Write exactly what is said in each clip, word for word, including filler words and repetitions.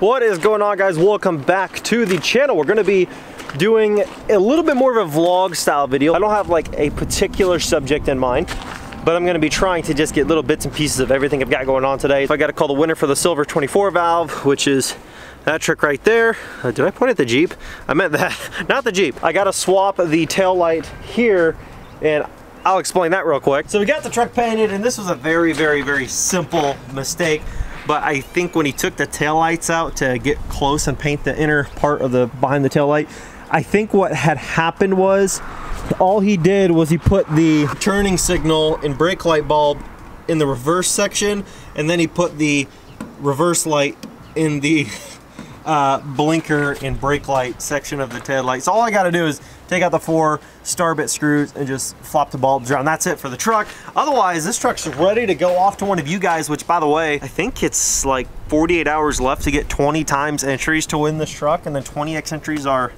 What is going on, guys? Welcome back to the channel. We're going to be doing a little bit more of a vlog style video. I don't have like a particular subject in mind, but I'm going to be trying to just get little bits and pieces of everything I've got going on today. So I got to call the winner for the silver twenty-four valve, which is that trick right there. Uh, did I point at the Jeep? I meant that, not the Jeep. I got to swap the tail light here, and I'll explain that real quick. So we got the truck painted, and this was a very, very, very simple mistake. But I think when he took the taillights out to get close and paint the inner part of the behind the taillight, I think what had happened was all he did was he put the turning signal and brake light bulb in the reverse section, and then he put the reverse light in the uh, blinker and brake light section of the taillight. So all I gotta do is take out the four star bit screws and just flop the bulbs around. That's it for the truck. Otherwise, this truck's ready to go off to one of you guys, which, by the way, I think it's like forty-eight hours left to get twenty times entries to win this truck, and then twenty X entries are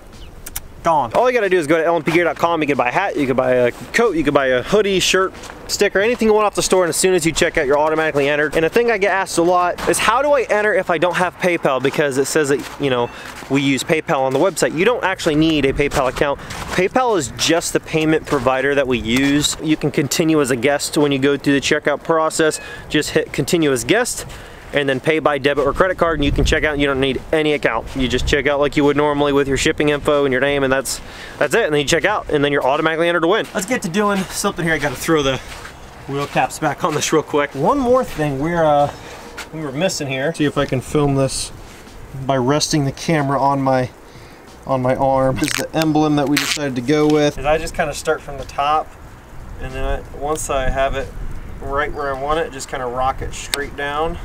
gone. All you gotta do is go to L N P gear dot com. You can buy a hat, you can buy a coat, you can buy a hoodie, shirt, sticker, anything you want off the store, and as soon as you check out, you're automatically entered. And a thing I get asked a lot is, how do I enter if I don't have PayPal? Because it says that, you know, we use PayPal on the website. You don't actually need a PayPal account. PayPal is just the payment provider that we use. You can continue as a guest when you go through the checkout process. Just hit continue as guest, and then pay by debit or credit card, and you can check out. You don't need any account. You just check out like you would normally with your shipping info and your name, and that's that's it. And then you check out, and then you're automatically entered to win. Let's get to doing something here. I gotta throw the wheel caps back on this real quick. One more thing we're uh, we were missing here. See if I can film this by resting the camera on my on my arm. This is the emblem that we decided to go with. And I just kind of start from the top, and then I, once I have it right where I want it, just kind of rock it straight down.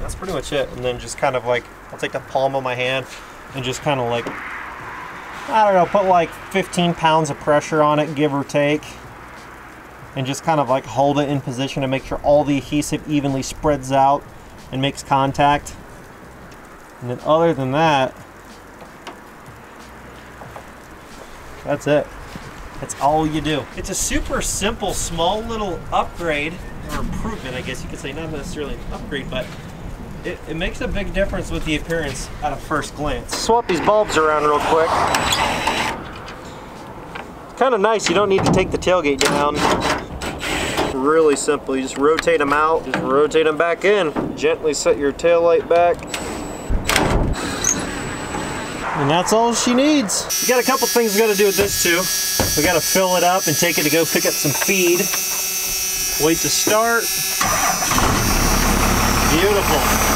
That's pretty much it. And then just kind of like, I'll take the palm of my hand and just kind of like, I don't know, put like fifteen pounds of pressure on it, give or take, and just kind of like hold it in position to make sure all the adhesive evenly spreads out and makes contact. And then other than that, that's it. That's all you do. It's a super simple, small little upgrade or improvement, I guess you could say, not necessarily an upgrade, but It, it makes a big difference with the appearance at a first glance. Swap these bulbs around real quick. It's kind of nice, you don't need to take the tailgate down. Really simple, you just rotate them out, just rotate them back in. Gently set your tail light back. And that's all she needs. We got a couple things we gotta do with this too. We gotta fill it up and take it to go pick up some feed. Wait to start. Beautiful.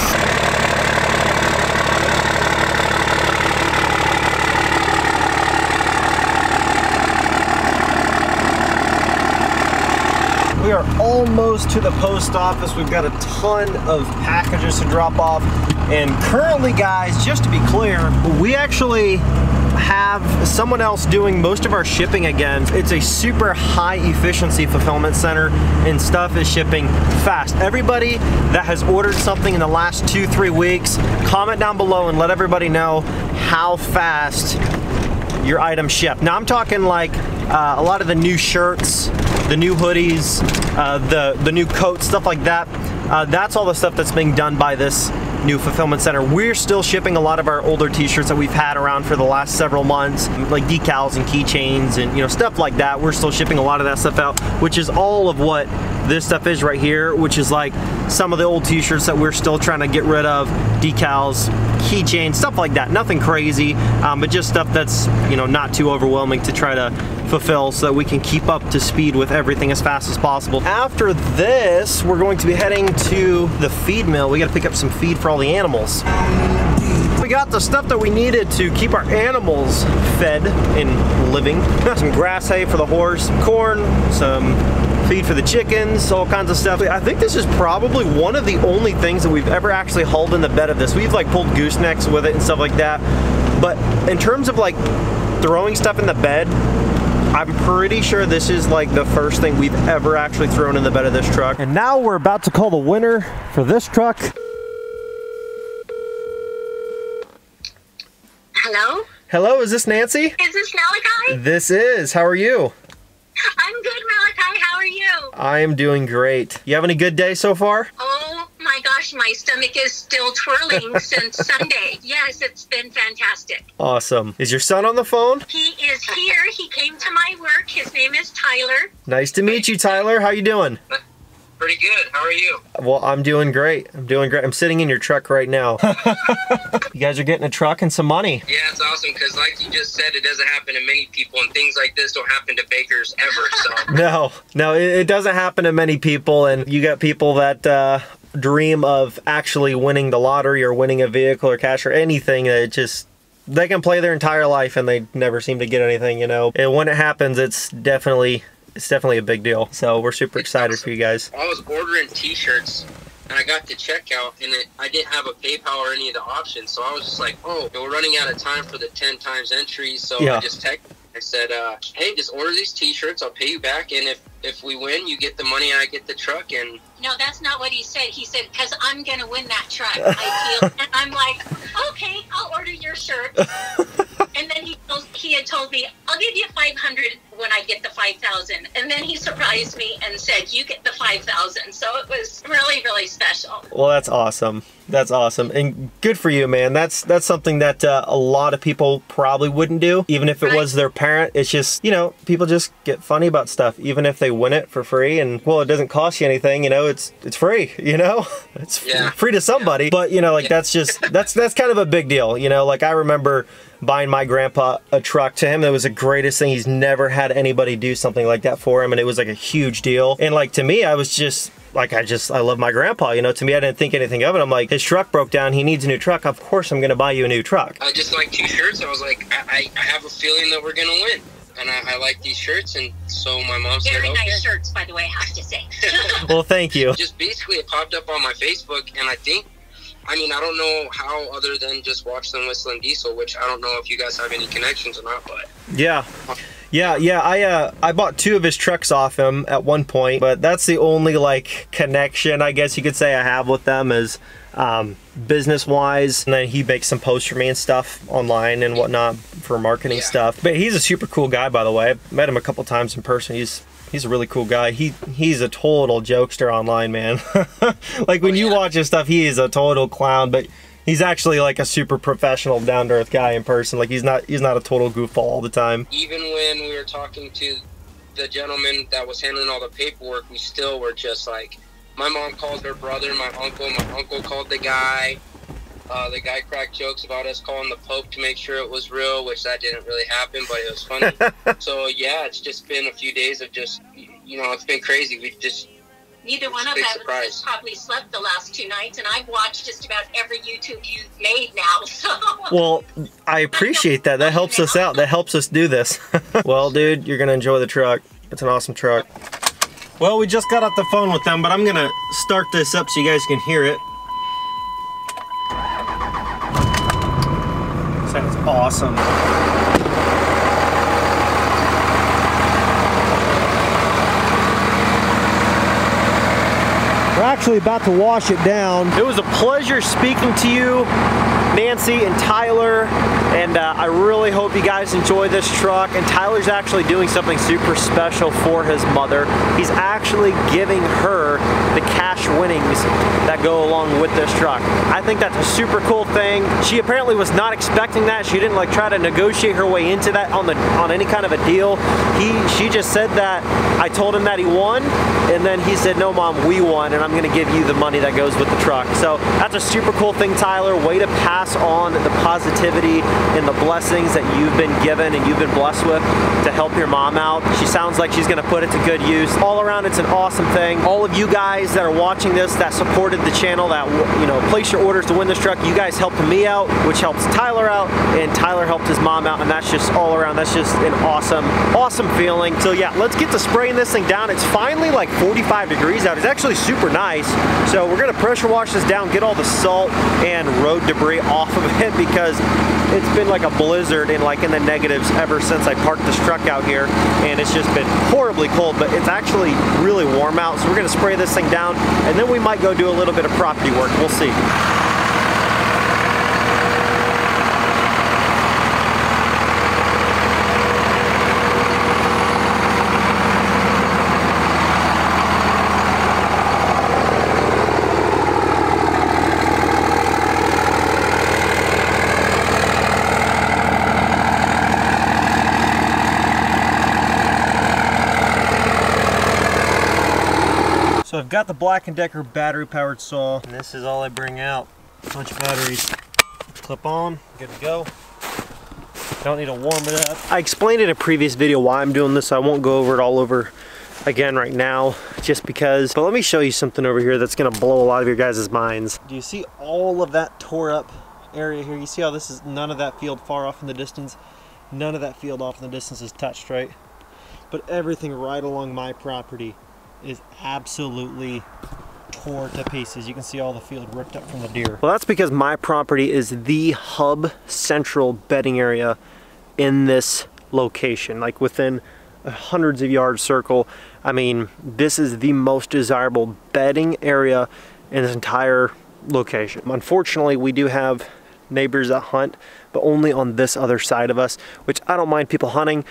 We are almost to the post office. We've got a ton of packages to drop off. And currently, guys, just to be clear, we actually have someone else doing most of our shipping again. It's a super high efficiency fulfillment center, and stuff is shipping fast. Everybody that has ordered something in the last two, three weeks, comment down below and let everybody know how fast your item shipped. Now I'm talking like uh, a lot of the new shirts, the new hoodies, uh, the, the new coats, stuff like that. Uh, that's all the stuff that's being done by this new fulfillment center. We're still shipping a lot of our older t-shirts that we've had around for the last several months, like decals and keychains and, you know, stuff like that. We're still shipping a lot of that stuff out, which is all of what this stuff is right here, which is like some of the old t-shirts that we're still trying to get rid of, decals, keychains, stuff like that. Nothing crazy, um, but just stuff that's, you know, not too overwhelming to try to fulfill so that we can keep up to speed with everything as fast as possible. After this, we're going to be heading to the feed mill. We gotta pick up some feed for all the animals. We got the stuff that we needed to keep our animals fed and living. Some grass hay for the horse, some corn, some feed for the chickens, all kinds of stuff. I think this is probably one of the only things that we've ever actually hauled in the bed of this. We've like pulled goosenecks with it and stuff like that. But in terms of like throwing stuff in the bed, I'm pretty sure this is like the first thing we've ever actually thrown in the bed of this truck. And now we're about to call the winner for this truck. Hello? Hello, is this Nancy? Is this Malachi? This is. How are you? I'm good, Malachi. How are you? I am doing great. You have any good day so far? Oh my gosh, gosh, my stomach is still twirling since Sunday. Yes, it's been fantastic. Awesome. Is your son on the phone? He is here. He came to my work. His name is Tyler. Nice to meet you, Tyler. How you doing? Pretty good. How are you? Well, I'm doing great. I'm doing great. I'm sitting in your truck right now. You guys are getting a truck and some money. Yeah, it's awesome because like you just said, it doesn't happen to many people, and things like this don't happen to bakers ever. So No, no, it, it doesn't happen to many people, and you got people that uh, dream of actually winning the lottery or winning a vehicle or cash or anything that just... They can play their entire life and they never seem to get anything, you know. And when it happens, it's definitely... It's definitely a big deal. So we're super excited awesome. for you guys. I was ordering t-shirts and I got to checkout and it, I didn't have a PayPal or any of the options. So I was just like, oh, we're running out of time for the ten times entries. So yeah. I just texted. I said, uh, hey, just order these t-shirts. I'll pay you back. And if, if we win, you get the money and I get the truck. And no, that's not what he said. He said, because I'm going to win that truck. I feel, and I'm like, okay, I'll order your shirt. And then he, he had told me, I'll give you five hundred when I get the five thousand. And then he surprised me and said, you get the five thousand. So it was really, really special. Well, that's awesome. That's awesome. And good for you, man. That's that's something that uh, a lot of people probably wouldn't do, even if it right. was their parent. It's just, you know, people just get funny about stuff, even if they win it for free. And, well, it doesn't cost you anything, you know, it's it's free, you know? It's yeah. free to somebody. Yeah. But, you know, like, yeah. that's just, that's that's kind of a big deal, you know? Like, I remember buying my grandpa a truck. To him, that was the greatest thing. He's never had anybody do something like that for him, and it was like a huge deal. And like to me, I was just like, I just I love my grandpa, you know. To me, I didn't think anything of it. I'm like, his truck broke down, he needs a new truck, of course I'm gonna buy you a new truck. I just like t-shirts. I was like, I, I have a feeling that we're gonna win, and I, I like these shirts. And so my mom said, very nice shirts, by the way, I have to say. Well, thank you. Just basically it popped up on my Facebook, and I think I mean, I don't know how other than just watching Whistlin Diesel, which I don't know if you guys have any connections or not, but... Yeah. Yeah, yeah, I uh, I bought two of his trucks off him at one point, but that's the only, like, connection, I guess you could say, I have with them is um, business-wise. And then he makes some posts for me and stuff online and whatnot for marketing yeah. stuff. But he's a super cool guy, by the way. I've met him a couple times in person. He's... He's a really cool guy. He he's a total jokester online, man. Like when oh, yeah. you watch his stuff, he is a total clown, but he's actually like a super professional, down to earth guy in person. Like he's not he's not a total goofball all the time. Even when we were talking to the gentleman that was handling all the paperwork, we still were just like, my mom called her brother, my uncle, my uncle called the guy. Uh, the guy cracked jokes about us calling the Pope to make sure it was real, which that didn't really happen, but it was funny. So, yeah, it's just been a few days of just, you know, it's been crazy. We just... Neither one of us has probably slept the last two nights, and I've watched just about every YouTube you've made now, so... Well, I appreciate that. That helps us out. That helps us do this. Well, dude, you're going to enjoy the truck. It's an awesome truck. Well, we just got off the phone with them, but I'm going to start this up so you guys can hear it. Sounds awesome. We're actually about to wash it down. It was a pleasure speaking to you, Nancy and Tyler, and uh, I really hope you guys enjoy this truck. And Tyler's actually doing something super special for his mother. He's actually giving her the cash winnings that go along with this truck. I think that's a super cool thing. She apparently was not expecting that. She didn't like try to negotiate her way into that on the on any kind of a deal. He she just said that I told him that he won, and then he said, no mom, we won, and I'm gonna give you the money that goes with the truck. So that's a super cool thing, Tyler. Way to pass on the positivity and the blessings that you've been given and you've been blessed with to help your mom out. She sounds like she's gonna put it to good use. All around, it's an awesome thing. All of you guys that are watching this, that supported the channel, that, you know, place your orders to win this truck, you guys helped me out, which helps Tyler out, and Tyler helped his mom out, and that's just all around, that's just an awesome, awesome feeling. So yeah, let's get to spraying this thing down. It's finally like forty-five degrees out. It's actually super nice. So we're gonna pressure wash this down, get all the salt and road debris off of it, because it's been like a blizzard and like in the negatives ever since I parked this truck out here, and it's just been horribly cold, but it's actually really warm out. So we're gonna spray this thing down, and then we might go do a little bit of property work. We'll see. I've got the Black and Decker battery powered saw, and this is all I bring out. A bunch of batteries. Clip on, good to go. Don't need to warm it up. I explained in a previous video why I'm doing this, so I won't go over it all over again right now, just because. But let me show you something over here that's gonna blow a lot of your guys' minds. Do you see all of that tore up area here? You see how this is, none of that field far off in the distance, none of that field off in the distance is touched, right? But everything right along my property is absolutely tore to pieces. You can see all the field ripped up from the deer. Well, that's because my property is the hub central bedding area in this location, like within a hundreds of yard circle. I mean, this is the most desirable bedding area in this entire location. Unfortunately, we do have neighbors that hunt, but only on this other side of us, which I don't mind people hunting,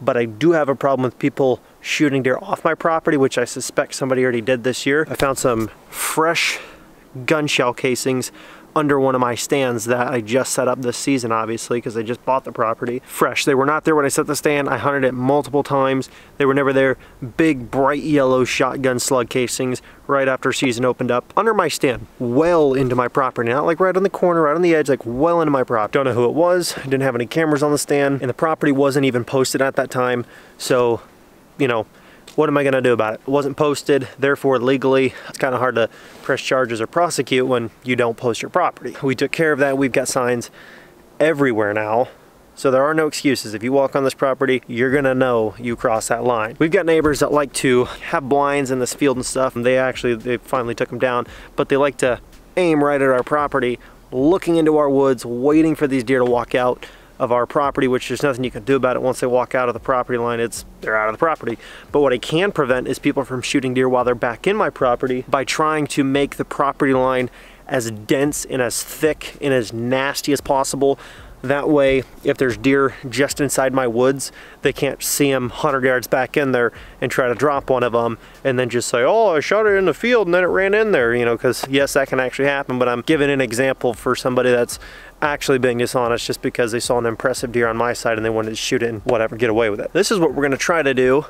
but I do have a problem with people shooting deer off my property, which I suspect somebody already did this year. I found some fresh gun shell casings under one of my stands that I just set up this season, obviously, because I just bought the property. Fresh, they were not there when I set the stand. I hunted it multiple times. They were never there. Big, bright yellow shotgun slug casings right after season opened up. Under my stand, well into my property. Not like right on the corner, right on the edge, like well into my property. Don't know who it was. I didn't have any cameras on the stand, and the property wasn't even posted at that time. So, you know, what am I gonna do about it? It wasn't posted, therefore legally, it's kind of hard to press charges or prosecute when you don't post your property. We took care of that. We've got signs everywhere now, so there are no excuses. If you walk on this property, you're gonna know you cross that line. We've got neighbors that like to have blinds in this field and stuff, and they actually, they finally took them down, but they like to aim right at our property, looking into our woods, waiting for these deer to walk out of our property, which there's nothing you can do about it. Once they walk out of the property line, it's they're out of the property. But what I can prevent is people from shooting deer while they're back in my property by trying to make the property line as dense and as thick and as nasty as possible. That way, if there's deer just inside my woods, they can't see them one hundred yards back in there and try to drop one of them and then just say, oh, I shot it in the field and then it ran in there, you know, because yes, that can actually happen, but I'm giving an example for somebody that's actually being dishonest just because they saw an impressive deer on my side and they wanted to shoot it and whatever, get away with it. This is what we're gonna try to do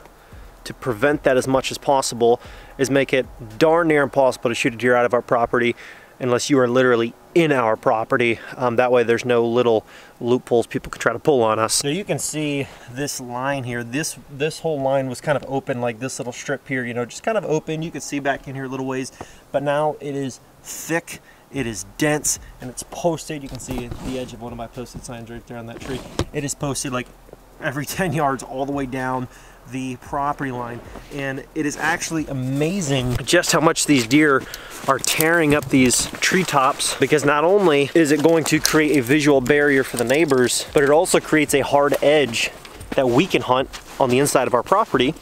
to prevent that as much as possible, is make it darn near impossible to shoot a deer out of our property unless you are literally in our property. Um, that way there's no little loopholes people can try to pull on us. So you can see this line here, this this whole line was kind of open, like this little strip here, you know, just kind of open. You can see back in here a little ways, but now it is thick, it is dense, and it's posted. You can see the edge of one of my posted signs right there on that tree. It is posted like every ten yards all the way down the property line, and it is actually amazing just how much these deer are tearing up these treetops, because not only is it going to create a visual barrier for the neighbors, but it also creates a hard edge that we can hunt on the inside of our property,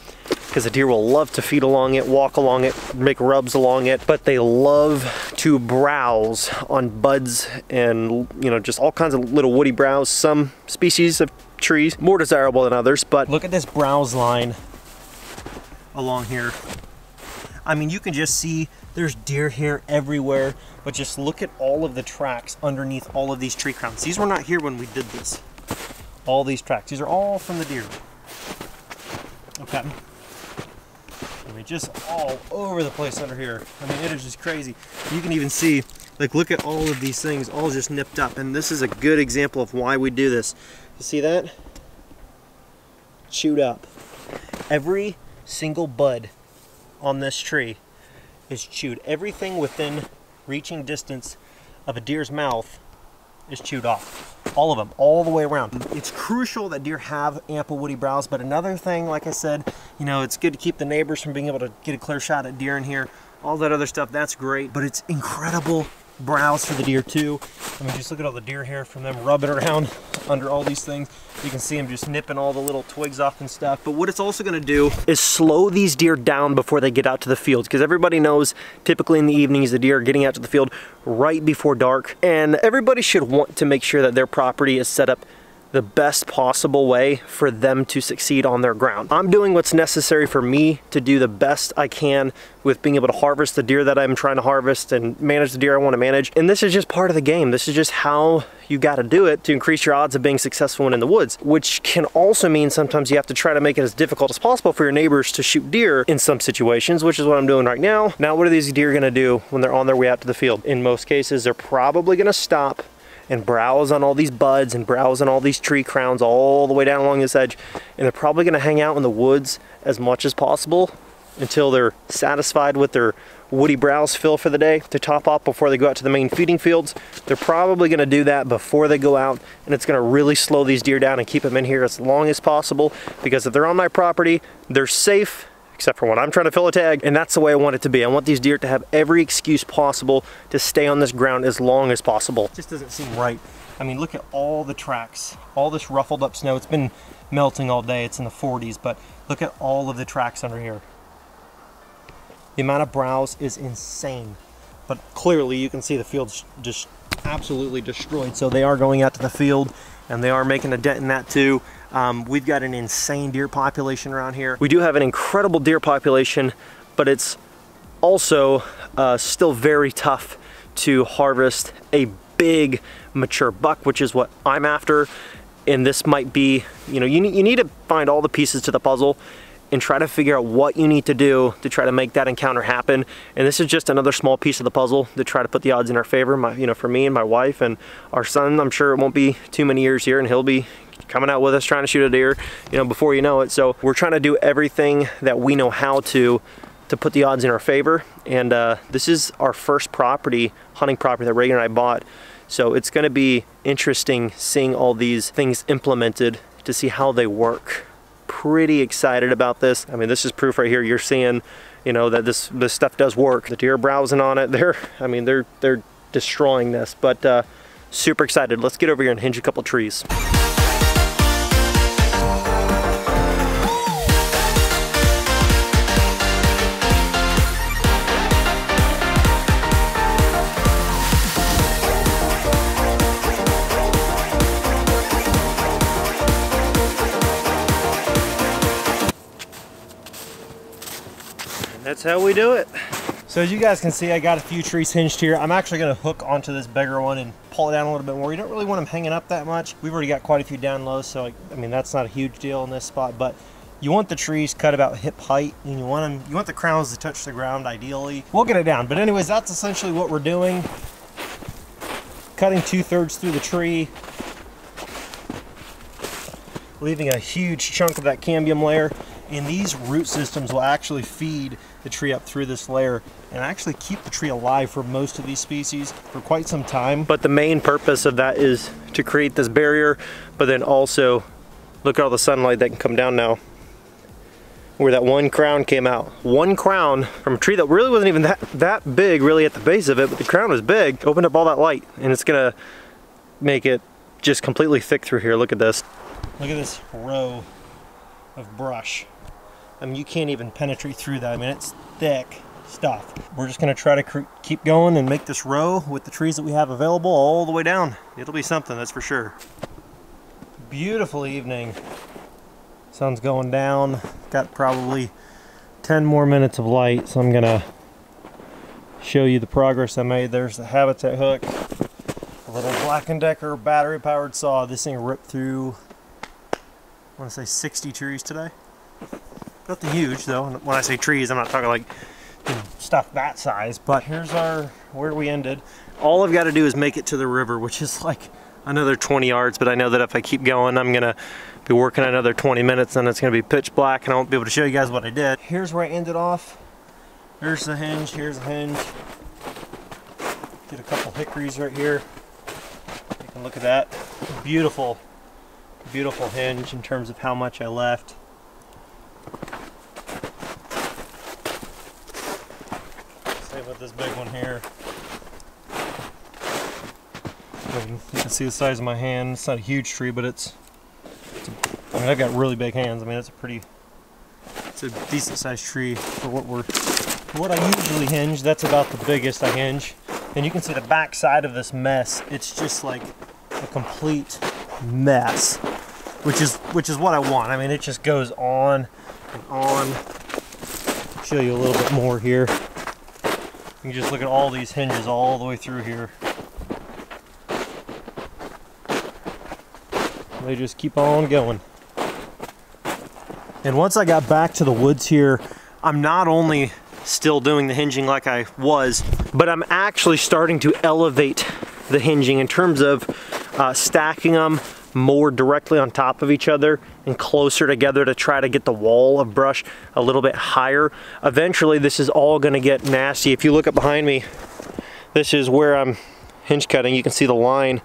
because the deer will love to feed along it, walk along it, make rubs along it, but they love to browse on buds and, you know, just all kinds of little woody browse. Some species of trees more desirable than others, but look at this browse line along here. I mean, you can just see there's deer here everywhere, but just look at all of the tracks underneath all of these tree crowns. These were not here when we did this. All these tracks, these are all from the deer. Okay, I mean, just all over the place under here. I mean, it is just crazy. You can even see, like, look at all of these things all just nipped up, and this is a good example of why we do this. You see that? Chewed up. Every single bud on this tree is chewed. Everything within reaching distance of a deer's mouth is chewed off. All of them, all the way around. It's crucial that deer have ample woody browse, but another thing, like I said, you know, it's good to keep the neighbors from being able to get a clear shot at deer in here. All that other stuff, that's great, but it's incredible browse for the deer too. I mean, just look at all the deer hair from them rubbing around under all these things. You can see them just nipping all the little twigs off and stuff. But what it's also gonna do is slow these deer down before they get out to the field, because everybody knows typically in the evenings the deer are getting out to the field right before dark, and everybody should want to make sure that their property is set up the best possible way for them to succeed on their ground. I'm doing what's necessary for me to do the best I can with being able to harvest the deer that I'm trying to harvest and manage the deer I want to manage. And this is just part of the game. This is just how you got to do it to increase your odds of being successful when in the woods, which can also mean sometimes you have to try to make it as difficult as possible for your neighbors to shoot deer in some situations, which is what I'm doing right now. Now, what are these deer going to do when they're on their way out to the field? In most cases, they're probably going to stop and browse on all these buds and browse on all these tree crowns all the way down along this edge. And they're probably gonna hang out in the woods as much as possible until they're satisfied with their woody browse fill for the day to top off before they go out to the main feeding fields. They're probably gonna do that before they go out, and it's gonna really slow these deer down and keep them in here as long as possible, because if they're on my property, they're safe, except for when I'm trying to fill a tag, and that's the way I want it to be. I want these deer to have every excuse possible to stay on this ground as long as possible. It just doesn't seem right. I mean, look at all the tracks, all this ruffled up snow. It's been melting all day, it's in the forties, but look at all of the tracks under here. The amount of browse is insane, but clearly you can see the field's just absolutely destroyed, so they are going out to the field, and they are making a dent in that too. Um, we've got an insane deer population around here. We do have an incredible deer population, but it's also uh, still very tough to harvest a big mature buck, which is what I'm after. And this might be, you know, you, you need to find all the pieces to the puzzle and try to figure out what you need to do to try to make that encounter happen. And this is just another small piece of the puzzle to try to put the odds in our favor, my, you know, for me and my wife and our son. I'm sure it won't be too many years here, and he'll be coming out with us trying to shoot a deer, you know, before you know it. So we're trying to do everything that we know how to to put the odds in our favor. And uh, this is our first property, hunting property, that Reagan and I bought. So it's gonna be interesting seeing all these things implemented to see how they work. Pretty excited about this. I mean, this is proof right here. You're seeing, you know, that this this stuff does work. The deer are browsing on it. They're, I mean, they're they're destroying this, but uh, super excited. Let's get over here and hinge a couple trees. That's how we do it. So as you guys can see, I got a few trees hinged here. I'm actually gonna hook onto this bigger one and pull it down a little bit more. You don't really want them hanging up that much. We've already got quite a few down low, so I, I mean, that's not a huge deal in this spot, but you want the trees cut about hip height, and you want them, you want the crowns to touch the ground ideally. We'll get it down, but anyways, that's essentially what we're doing. Cutting two thirds through the tree, leaving a huge chunk of that cambium layer. And these root systems will actually feed the tree up through this layer and actually keep the tree alive for most of these species for quite some time. But the main purpose of that is to create this barrier, but then also look at all the sunlight that can come down now. Where that one crown came out. One crown from a tree that really wasn't even that, that big really at the base of it, but the crown was big, opened up all that light, and it's gonna make it just completely thick through here. Look at this. Look at this row of brush. I mean, you can't even penetrate through that. I mean, it's thick stuff. We're just gonna try to keep going and make this row with the trees that we have available all the way down. It'll be something, that's for sure. Beautiful evening. Sun's going down. Got probably ten more minutes of light, so I'm gonna show you the progress I made. There's the habitat hook. A little Black and Decker battery-powered saw. This thing ripped through, I wanna say sixty trees today. Nothing huge though. When I say trees, I'm not talking like, you know, stuff that size, but here's our, where we ended. All I've got to do is make it to the river, which is like another twenty yards, but I know that if I keep going, I'm gonna be working another twenty minutes and it's gonna be pitch black and I won't be able to show you guys what I did. Here's where I ended off. Here's the hinge, here's the hinge. Get a couple hickories right here. You can look at that. Beautiful, beautiful hinge in terms of how much I left. With this big one here, you can see the size of my hand. It's not a huge tree, but it's, it's a, I mean, I've got really big hands. I mean, that's a pretty, it's a decent sized tree for what we're, for what I usually hinge. That's about the biggest I hinge. And you can see the back side of this mess. It's just like a complete mess, which is which is what I want. I mean, it just goes on and on. I'll show you a little bit more here. You can just look at all these hinges all the way through here. They just keep on going. And once I got back to the woods here, I'm not only still doing the hinging like I was, but I'm actually starting to elevate the hinging in terms of uh, stacking them more directly on top of each other and closer together to try to get the wall of brush a little bit higher. Eventually this is all going to get nasty. If you look up behind me, this is where I'm hinge cutting. You can see the line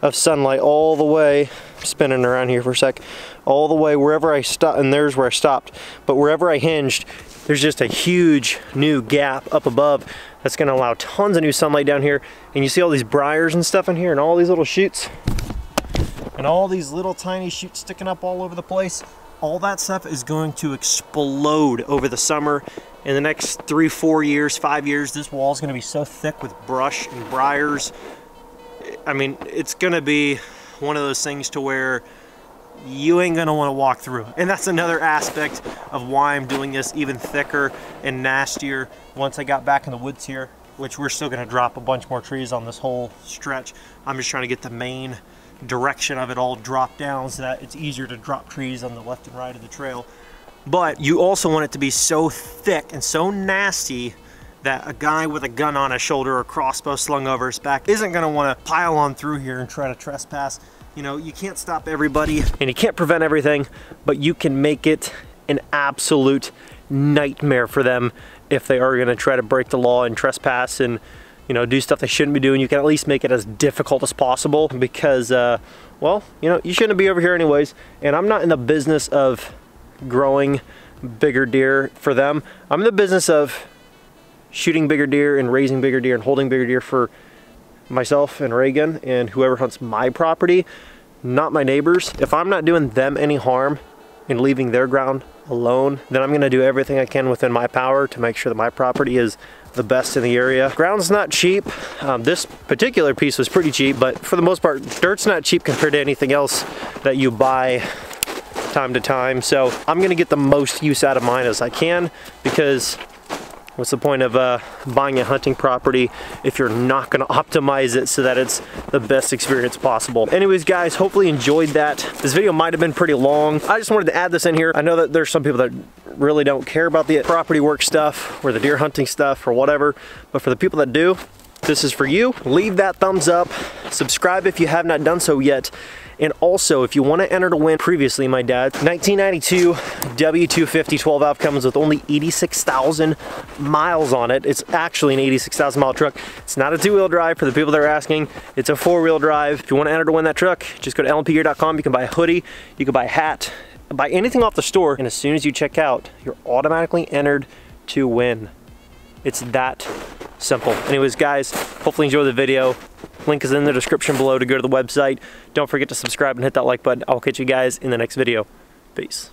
of sunlight all the way, spinning around here for a sec, all the way wherever I stopped, and there's where I stopped, but wherever I hinged, there's just a huge new gap up above that's gonna allow tons of new sunlight down here. And you see all these briars and stuff in here and all these little shoots and all these little tiny shoots sticking up all over the place. All that stuff is going to explode over the summer. In the next three, four years, five years, this wall's gonna be so thick with brush and briars. I mean, it's gonna be one of those things to where you ain't gonna want to walk through. And that's another aspect of why I'm doing this even thicker and nastier once I got back in the woods here, which we're still gonna drop a bunch more trees on this whole stretch. I'm just trying to get the main direction of it all dropped down so that it's easier to drop trees on the left and right of the trail. But you also want it to be so thick and so nasty that a guy with a gun on his shoulder or a crossbow slung over his back isn't gonna wanna pile on through here and try to trespass. You know, you can't stop everybody and you can't prevent everything, but you can make it an absolute nightmare for them if they are gonna try to break the law and trespass and, you know, do stuff they shouldn't be doing. You can at least make it as difficult as possible because, uh, well, you know, you shouldn't be over here anyways. And I'm not in the business of growing bigger deer for them. I'm in the business of shooting bigger deer and raising bigger deer and holding bigger deer for myself and Reagan and whoever hunts my property, not my neighbors. If I'm not doing them any harm and leaving their ground alone, then I'm gonna do everything I can within my power to make sure that my property is the best in the area. Ground's not cheap. Um, this particular piece was pretty cheap, but for the most part, dirt's not cheap compared to anything else that you buy time to time. So I'm gonna get the most use out of mine as I can, because what's the point of uh, buying a hunting property if you're not gonna optimize it so that it's the best experience possible? Anyways, guys, hopefully you enjoyed that. This video might have been pretty long. I just wanted to add this in here. I know that there's some people that really don't care about the property work stuff or the deer hunting stuff or whatever, but for the people that do, this is for you. Leave that thumbs up, subscribe if you have not done so yet, and also if you want to enter to win, previously my dad's nineteen ninety-two W two fifty twelve valve comes with only eighty-six thousand miles on it. It's actually an eighty-six thousand mile truck. It's not a two-wheel drive for the people that are asking. It's a four-wheel drive. If you want to enter to win that truck, just go to L M P gear dot com. You can buy a hoodie, you can buy a hat, buy anything off the store, and as soon as you check out, you're automatically entered to win. It's that simple. Anyways, guys, hopefully you enjoyed the video. Link is in the description below to go to the website. Don't forget to subscribe and hit that like button. I'll catch you guys in the next video. Peace.